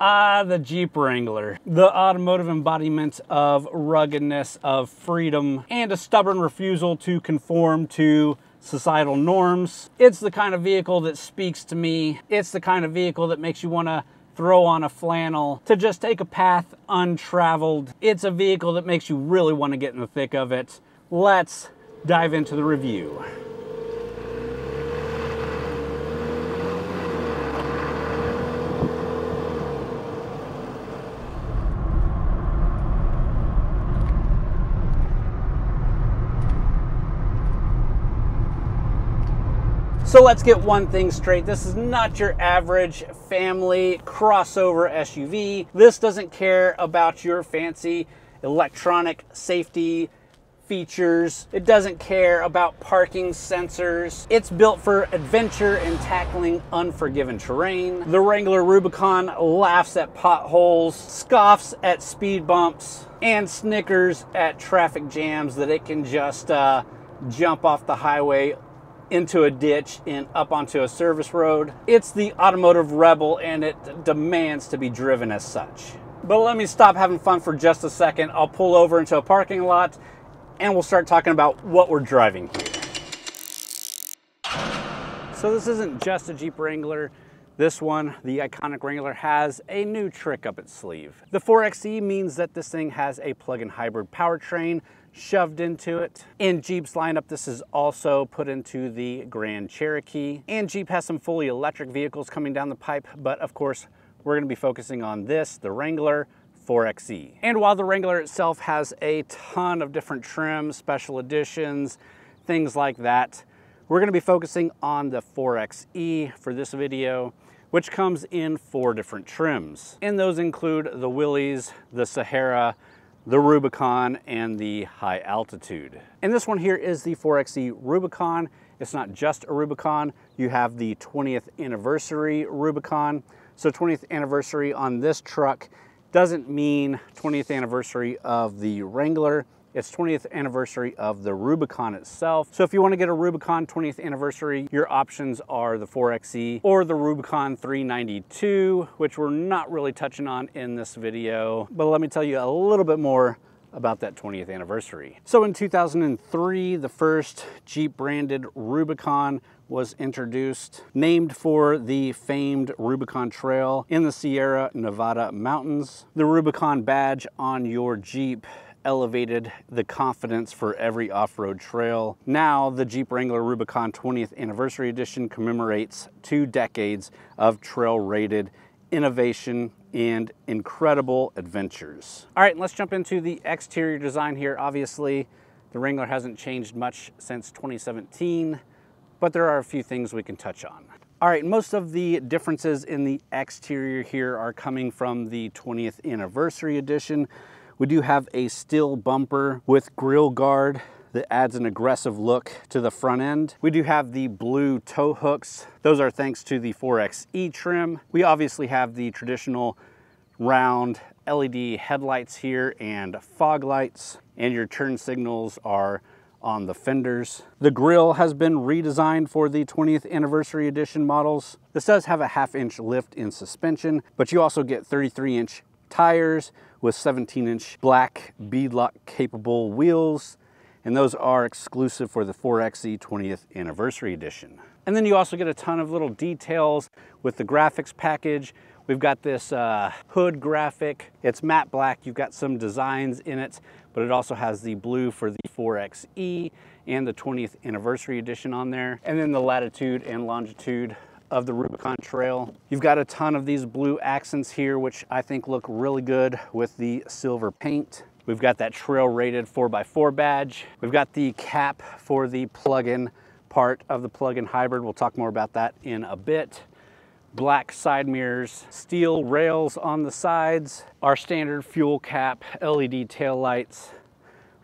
The Jeep Wrangler. The automotive embodiment of ruggedness, of freedom, and a stubborn refusal to conform to societal norms. It's the kind of vehicle that speaks to me. It's the kind of vehicle that makes you want to throw on a flannel, to just take a path untraveled. It's a vehicle that makes you really want to get in the thick of it. Let's dive into the review. So let's get one thing straight. This is not your average family crossover SUV. This doesn't care about your fancy electronic safety features. It doesn't care about parking sensors. It's built for adventure and tackling unforgiving terrain. The Wrangler Rubicon laughs at potholes, scoffs at speed bumps, and snickers at traffic jams that it can just jump off the highway into a ditch and up onto a service road. It's the automotive rebel, and it demands to be driven as such. But let me stop having fun for just a second. I'll pull over into a parking lot and we'll start talking about what we're driving here. So this isn't just a Jeep Wrangler. This one, the iconic Wrangler, has a new trick up its sleeve. The 4xe means that this thing has a plug-in hybrid powertrain shoved into it. In Jeep's lineup, this is also put into the Grand Cherokee. And Jeep has some fully electric vehicles coming down the pipe, but of course, we're gonna be focusing on this, the Wrangler 4xe. And while the Wrangler itself has a ton of different trims, special editions, things like that, we're gonna be focusing on the 4xe for this video, which comes in 4 different trims. And those include the Willys, the Sahara, the Rubicon, and the High Altitude. And this one here is the 4xe Rubicon. It's not just a Rubicon. You have the 20th anniversary Rubicon. So 20th anniversary on this truck doesn't mean 20th anniversary of the Wrangler. It's 20th anniversary of the Rubicon itself. So if you want to get a Rubicon 20th anniversary, your options are the 4xe or the Rubicon 392, which we're not really touching on in this video. But let me tell you a little bit more about that 20th anniversary. So in 2003, the first Jeep branded Rubicon was introduced, named for the famed Rubicon Trail in the Sierra Nevada mountains. The Rubicon badge on your Jeep elevated the confidence for every off-road trail. Now, the Jeep Wrangler Rubicon 20th Anniversary Edition commemorates 2 decades of trail-rated innovation and incredible adventures. All right, let's jump into the exterior design here. Obviously, the Wrangler hasn't changed much since 2017, but there are a few things we can touch on. All right, most of the differences in the exterior here are coming from the 20th Anniversary Edition. We do have a steel bumper with grille guard that adds an aggressive look to the front end. We do have the blue tow hooks. Those are thanks to the 4xe trim. We obviously have the traditional round LED headlights here and fog lights, and your turn signals are on the fenders. The grille has been redesigned for the 20th Anniversary Edition models. This does have a 1/2-inch lift in suspension, but you also get 33-inch tires with 17-inch black beadlock capable wheels, and those are exclusive for the 4xe 20th Anniversary Edition. And then you also get a ton of little details with the graphics package. We've got this hood graphic. It's matte black. You've got some designs in it, but it also has the blue for the 4xe and the 20th Anniversary Edition on there. And then the latitude and longitude of the Rubicon Trail. You've got a ton of these blue accents here, which I think look really good with the silver paint. We've got that trail rated 4x4 badge. We've got the cap for the plug-in part of the plug-in hybrid. We'll talk more about that in a bit. Black side mirrors, steel rails on the sides, our standard fuel cap, LED taillights,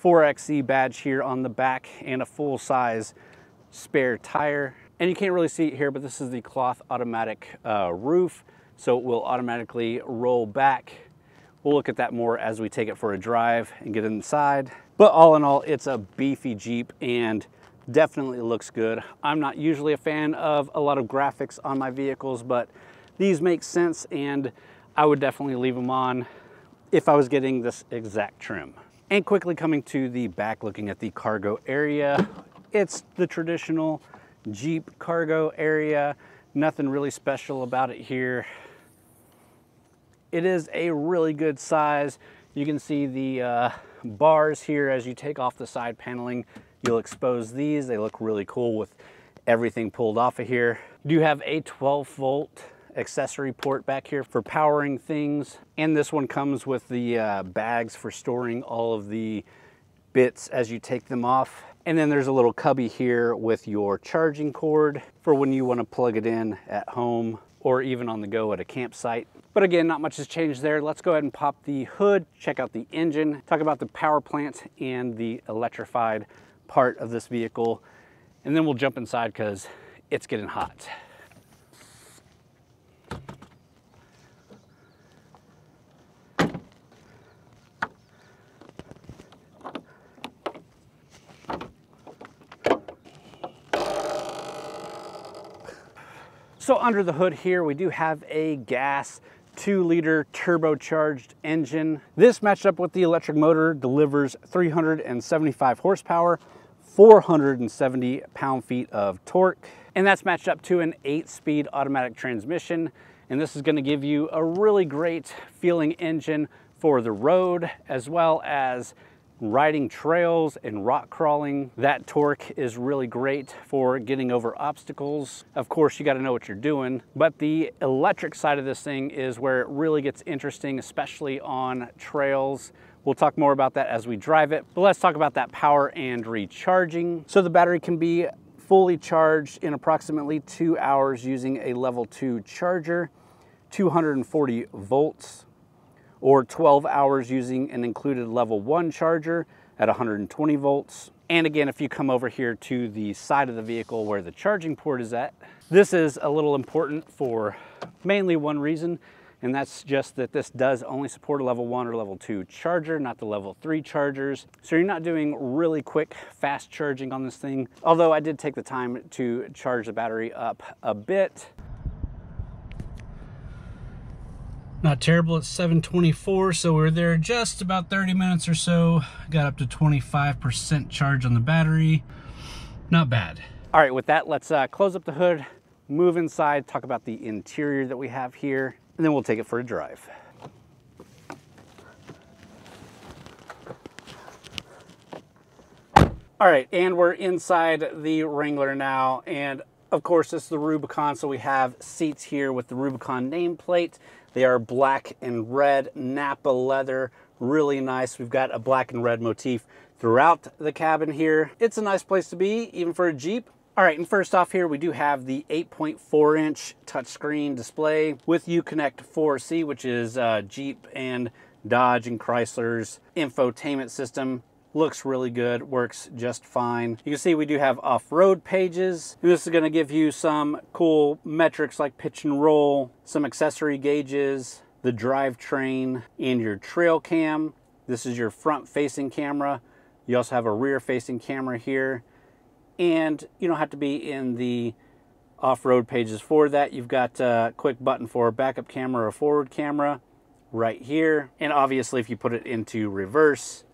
4xe badge here on the back, and a full-size spare tire. And you can't really see it here, but this is the cloth automatic roof, so it will automatically roll back. We'll look at that more as we take it for a drive and get inside. But all in all, it's a beefy Jeep and definitely looks good. I'm not usually a fan of a lot of graphics on my vehicles, but these make sense, and I would definitely leave them on if I was getting this exact trim. And quickly coming to the back, looking at the cargo area, it's the traditional Jeep cargo area. Nothing really special about it here. It is a really good size. You can see the bars here. As you take off the side paneling, you'll expose these. They look really cool with everything pulled off of here. You have a 12-volt accessory port back here for powering things. And this one comes with the bags for storing all of the bits as you take them off. And then there's a little cubby here with your charging cord for when you want to plug it in at home or even on the go at a campsite. But again, not much has changed there. Let's go ahead and pop the hood, check out the engine, talk about the power plant and the electrified part of this vehicle. And then we'll jump inside because it's getting hot. So under the hood here, we do have a gas 2-liter turbocharged engine. This matched up with the electric motor delivers 375 horsepower, 470 pound-feet of torque. And that's matched up to an 8-speed automatic transmission. And this is gonna give you a really great feeling engine for the road, as well as riding trails and rock crawling. That torque is really great for getting over obstacles. Of course, you got to know what you're doing, but the electric side of this thing is where it really gets interesting, especially on trails. We'll talk more about that as we drive it, but let's talk about that power and recharging. So the battery can be fully charged in approximately 2 hours using a level 2 charger, 240 volts. Or 12 hours using an included level 1 charger at 120 volts. And again, if you come over here to the side of the vehicle where the charging port is at, this is a little important for mainly one reason, and that's just that this does only support a level 1 or level 2 charger, not the level 3 chargers. So you're not doing really quick, fast charging on this thing. Although I did take the time to charge the battery up a bit. Not terrible, it's 7:24, so we're there just about 30 minutes or so. Got up to 25% charge on the battery. Not bad. All right, with that, let's close up the hood, move inside, talk about the interior that we have here, and then we'll take it for a drive. All right, and we're inside the Wrangler now, and of course, it's the Rubicon, so we have seats here with the Rubicon nameplate. They are black and red, Napa leather, really nice. We've got a black and red motif throughout the cabin here. It's a nice place to be, even for a Jeep. All right, and first off here, we do have the 8.4-inch touchscreen display with Uconnect 4C, which is Jeep and Dodge and Chrysler's infotainment system. Looks really good, works just fine. You can see we do have off-road pages. This is gonna give you some cool metrics like pitch and roll, some accessory gauges, the drivetrain, and your trail cam. This is your front-facing camera. You also have a rear-facing camera here. And you don't have to be in the off-road pages for that. You've got a quick button for a backup camera or forward camera right here. And obviously, if you put it into reverse,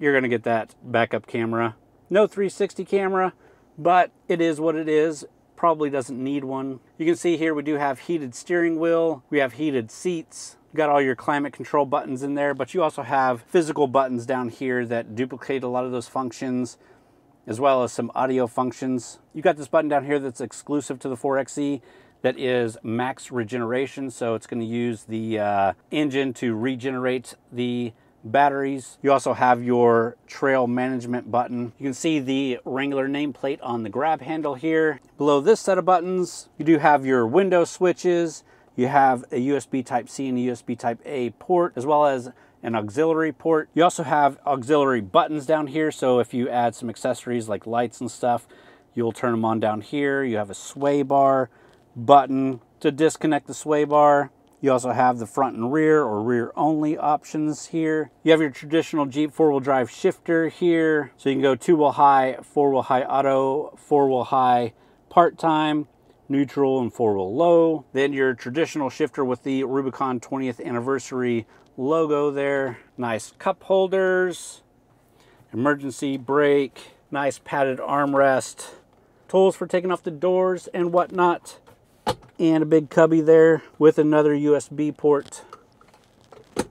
you're gonna get that backup camera. No 360 camera, but it is what it is. Probably doesn't need one. You can see here we do have heated steering wheel. We have heated seats. You got all your climate control buttons in there, but you also have physical buttons down here that duplicate a lot of those functions, as well as some audio functions. You got this button down here that's exclusive to the 4xe. That is max regeneration, so it's gonna use the engine to regenerate the batteries. You also have your trail management button. You can see the Wrangler nameplate on the grab handle here. Below this set of buttons, you do have your window switches. You have a USB Type-C and a USB Type-A port, as well as an auxiliary port. You also have auxiliary buttons down here, so if you add some accessories like lights and stuff, you'll turn them on down here. You have a sway bar button to disconnect the sway bar. You also have the front and rear or rear only options here. You have your traditional Jeep 4-wheel drive shifter here. So you can go 2-wheel high, 4-wheel high auto, 4-wheel high part-time, neutral, and four-wheel low. Then your traditional shifter with the Rubicon 20th anniversary logo there. Nice cup holders, emergency brake, nice padded armrest, tools for taking off the doors and whatnot, and a big cubby there with another USB port.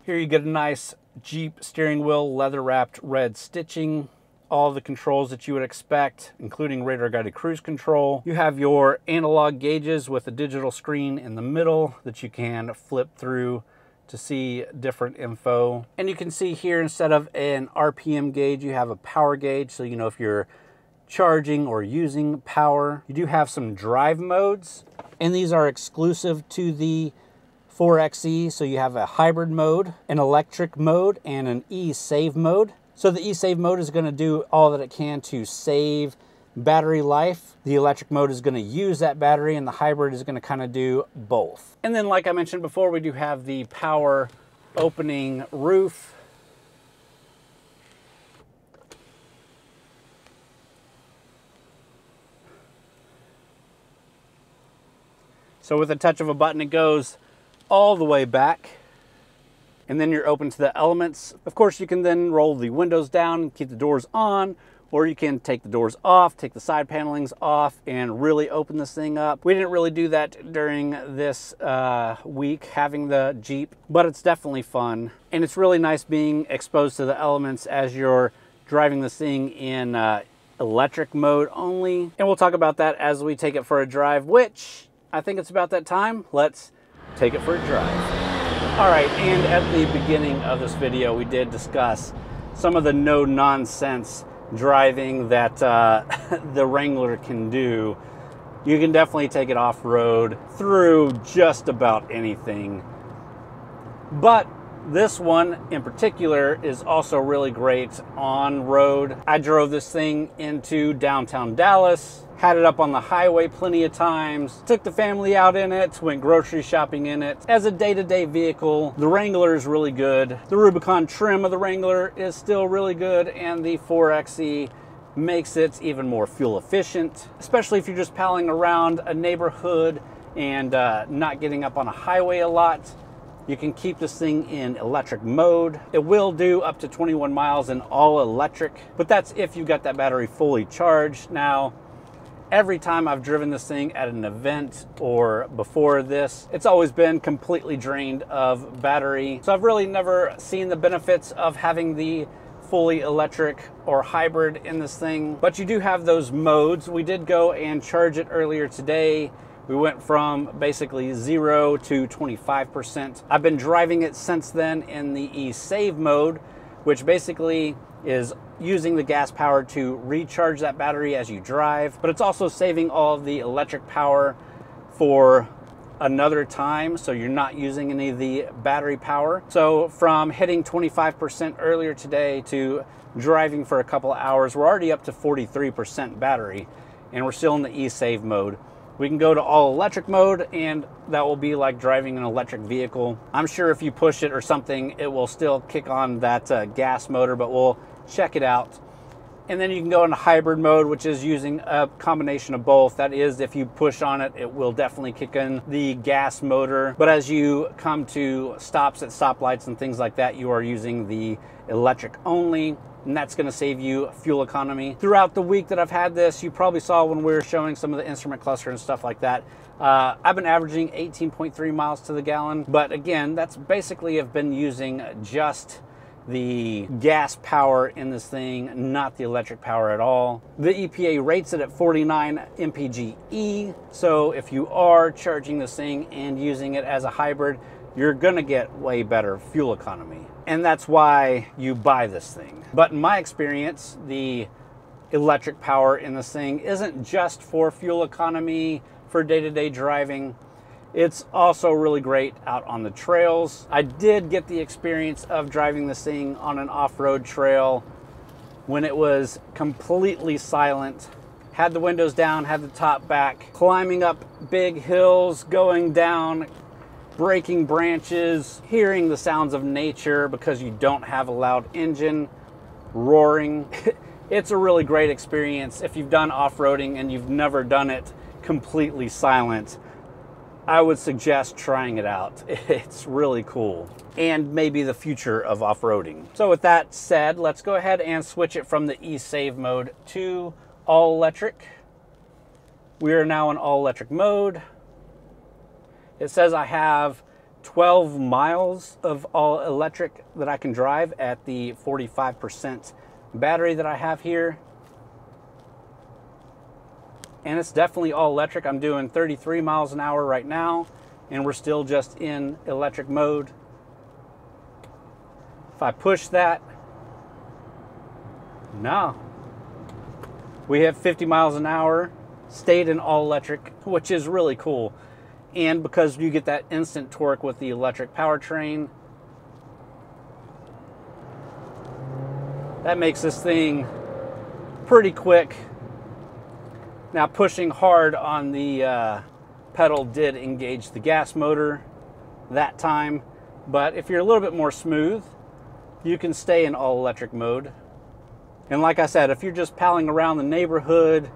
Here you get a nice Jeep steering wheel, leather-wrapped red stitching, all the controls that you would expect, including radar-guided cruise control. You have your analog gauges with a digital screen in the middle that you can flip through to see different info. And you can see here, instead of an RPM gauge, you have a power gauge, so you know if you're charging or using power. You do have some drive modes, and these are exclusive to the 4xe, so you have a hybrid mode, an electric mode, and an e-save mode. So the e-save mode is going to do all that it can to save battery life. The electric mode is going to use that battery, and the hybrid is going to kind of do both. And then, like I mentioned before, we do have the power opening roof. So with a touch of a button, it goes all the way back. And then you're open to the elements. Of course, you can then roll the windows down, keep the doors on, or you can take the doors off, take the side panelings off, and really open this thing up. We didn't really do that during this week, having the Jeep, but it's definitely fun. And it's really nice being exposed to the elements as you're driving this thing in electric mode only. And we'll talk about that as we take it for a drive, which I think it's about that time. Let's take it for a drive. All right, and at the beginning of this video, we did discuss some of the no-nonsense driving that the Wrangler can do. You can definitely take it off-road through just about anything. But this one in particular is also really great on-road. I drove this thing into downtown Dallas, had it up on the highway plenty of times, took the family out in it, went grocery shopping in it. As a day-to-day vehicle, the Wrangler is really good. The Rubicon trim of the Wrangler is still really good, and the 4xe makes it even more fuel efficient, especially if you're just palling around a neighborhood and not getting up on a highway a lot. You can keep this thing in electric mode. It will do up to 21 miles in all electric, but that's if you got that battery fully charged. Now, every time I've driven this thing at an event or before this, it's always been completely drained of battery. So I've really never seen the benefits of having the fully electric or hybrid in this thing. But you do have those modes. We did go and charge it earlier today. We went from basically 0 to 25%. I've been driving it since then in the e-save mode, which basically is using the gas power to recharge that battery as you drive, but it's also saving all of the electric power for another time, so you're not using any of the battery power. So from hitting 25% earlier today to driving for a couple of hours, we're already up to 43% battery, and we're still in the e-save mode. We can go to all electric mode, and that will be like driving an electric vehicle. I'm sure if you push it or something, it will still kick on that gas motor, but we'll check it out. And then you can go into hybrid mode, which is using a combination of both. That is, if you push on it, it will definitely kick in the gas motor. But as you come to stops at stoplights and things like that, you are using the electric only, and that's going to save you fuel economy. Throughout the week that I've had this, you probably saw when we were showing some of the instrument cluster and stuff like that, I've been averaging 18.3 miles to the gallon. But again, that's basically I've been using just the gas power in this thing, not the electric power at all. The EPA rates it at 49 mpge. So if you are charging this thing and using it as a hybrid, you're gonna get way better fuel economy. And that's why you buy this thing. But in my experience, the electric power in this thing isn't just for fuel economy for day-to-day driving. It's also really great out on the trails. I did get the experience of driving this thing on an off-road trail when it was completely silent. Had the windows down, had the top back, climbing up big hills, going down, breaking branches, hearing the sounds of nature because you don't have a loud engine, roaring. It's a really great experience if you've done off-roading and you've never done it. completely silent, I would suggest trying it out. It's really cool and maybe the future of off-roading. So with that said, let's go ahead and switch it from the e-save mode to all electric. We are now in all electric mode. It says I have 12 miles of all electric that I can drive at the 45% battery that I have here. And it's definitely all electric. I'm doing 33 miles an hour right now, and we're still just in electric mode. If I push that, no. We have 50 miles an hour, stayed in all electric, which is really cool. And because you get that instant torque with the electric powertrain, that makes this thing pretty quick. Now, pushing hard on the pedal did engage the gas motor that time, but if you're a little bit more smooth, you can stay in all electric mode. And like I said, if you're just palling around the neighborhood,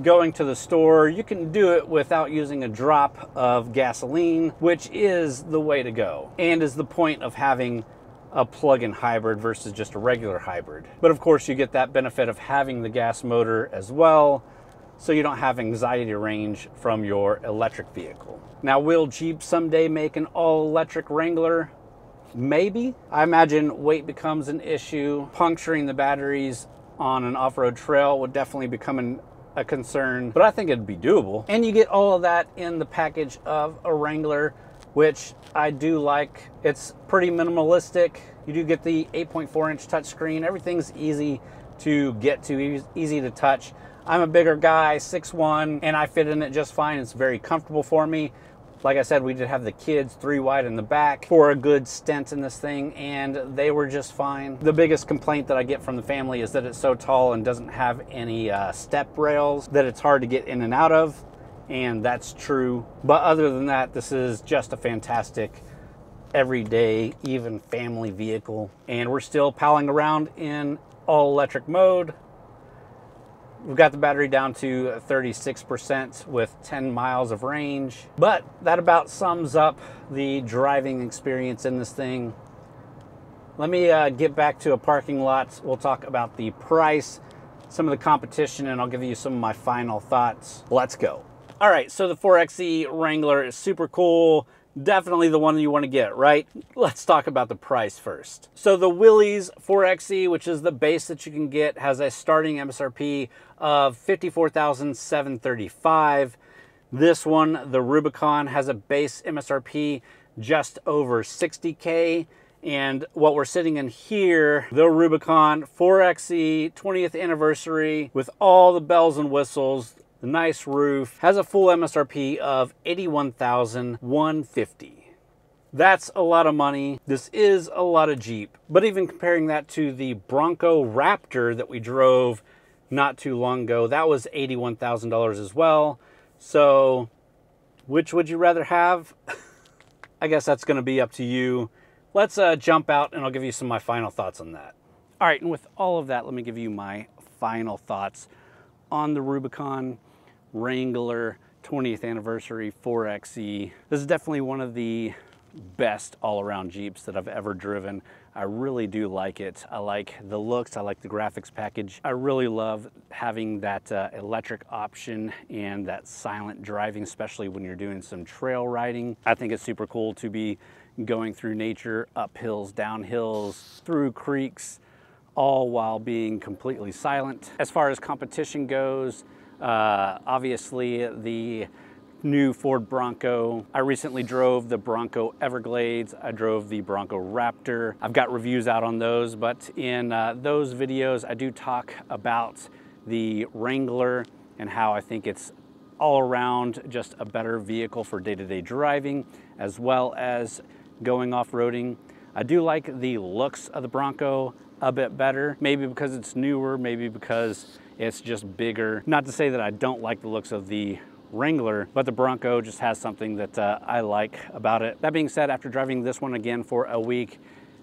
going to the store, you can do it without using a drop of gasoline, which is the way to go and is the point of having a plug-in hybrid versus just a regular hybrid. But of course, you get that benefit of having the gas motor as well, so you don't have anxiety range from your electric vehicle. Now, will Jeep someday make an all-electric Wrangler? Maybe. I imagine weight becomes an issue. Puncturing the batteries on an off-road trail would definitely become a concern, but I think it'd be doable. And you get all of that in the package of a Wrangler, which I do like. It's pretty minimalistic. You do get the 8.4-inch touchscreen. Everything's easy to get to, easy to touch. I'm a bigger guy, 6'1", and I fit in it just fine. It's very comfortable for me. Like I said, we did have the kids 3 wide in the back for a good stint in this thing, and they were just fine. The biggest complaint that I get from the family is that it's so tall and doesn't have any step rails, that it's hard to get in and out of. And that's true. But other than that, this is just a fantastic everyday, even family vehicle. And we're still palling around in all electric mode. We've got the battery down to 36% with 10 miles of range. But that about sums up the driving experience in this thing. Let me get back to a parking lot. We'll talk about the price, some of the competition, and I'll give you some of my final thoughts. Let's go. All right, so the 4xe Wrangler is super cool. Definitely the one you want to get, right? Let's talk about the price first. So the Willys 4xe, which is the base that you can get, has a starting MSRP of $54,735. This one, the Rubicon, has a base MSRP just over $60K. And what we're sitting in here, the Rubicon 4xe 20th anniversary with all the bells and whistles, the nice roof, has a full MSRP of $81,150. That's a lot of money. This is a lot of Jeep. But even comparing that to the Bronco Raptor that we drove not too long ago, that was $81,000 as well. So which would you rather have? I guess that's going to be up to you. Let's jump out and I'll give you some of my final thoughts on that. All right, and with all of that, let me give you my final thoughts on the Rubicon Wrangler 20th anniversary 4xe. This is definitely one of the best all-around Jeeps that I've ever driven. I really do like it. I like the looks, I like the graphics package. I really love having that electric option and that silent driving, especially when you're doing some trail riding. I think it's super cool to be going through nature, up hills, down hills, through creeks, all while being completely silent. As far as competition goes, obviously the new Ford Bronco. I recently drove the Bronco Everglades. I drove the Bronco Raptor. I've got reviews out on those, but in those videos, I do talk about the Wrangler and how I think it's all around just a better vehicle for day-to-day driving, as well as going off-roading. I do like the looks of the Bronco a bit better, maybe because it's newer, maybe because it's just bigger. Not to say that I don't like the looks of the Wrangler, but the Bronco just has something that I like about it. That being said, after driving this one again for a week,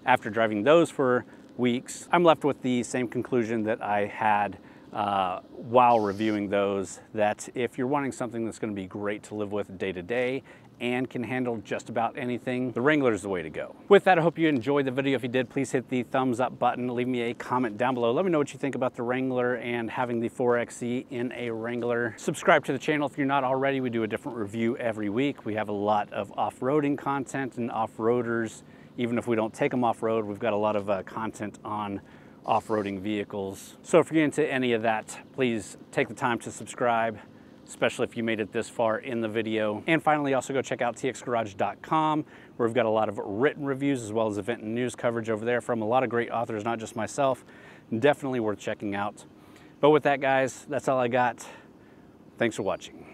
after driving those for weeks, I'm left with the same conclusion that I had while reviewing those, that if you're wanting something that's going to be great to live with day to day and can handle just about anything, the Wrangler is the way to go. With that, I hope you enjoyed the video. If you did, please hit the thumbs up button. Leave me a comment down below. Let me know what you think about the Wrangler and having the 4xe in a Wrangler. Subscribe to the channel if you're not already. We do a different review every week. We have a lot of off-roading content and off-roaders. Even if we don't take them off-road, we've got a lot of content on off-roading vehicles. So if you're into any of that, please take the time to subscribe, especially if you made it this far in the video. And finally, also go check out txgarage.com, where we've got a lot of written reviews as well as event and news coverage over there from a lot of great authors, not just myself. Definitely worth checking out. But with that, guys, that's all I got. Thanks for watching.